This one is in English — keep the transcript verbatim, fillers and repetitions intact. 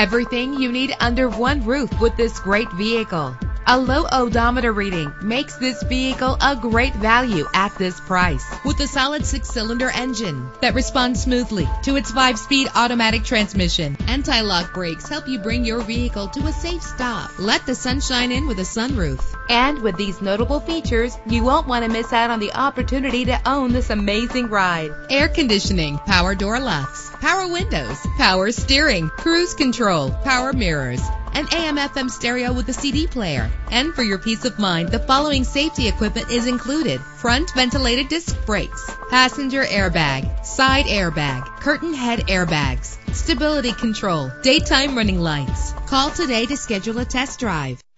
Everything you need under one roof with this great vehicle. A low odometer reading makes this vehicle a great value at this price. With a solid six-cylinder engine that responds smoothly to its five-speed automatic transmission, anti-lock brakes help you bring your vehicle to a safe stop. Let the sunshine in with a sunroof. And with these notable features, you won't want to miss out on the opportunity to own this amazing ride. Air conditioning, power door locks, power windows, power steering, cruise control, power mirrors, an A M F M stereo with a C D player. And for your peace of mind, the following safety equipment is included: front ventilated disc brakes, passenger airbag, side airbag, curtain head airbags, stability control, daytime running lights. Call today to schedule a test drive.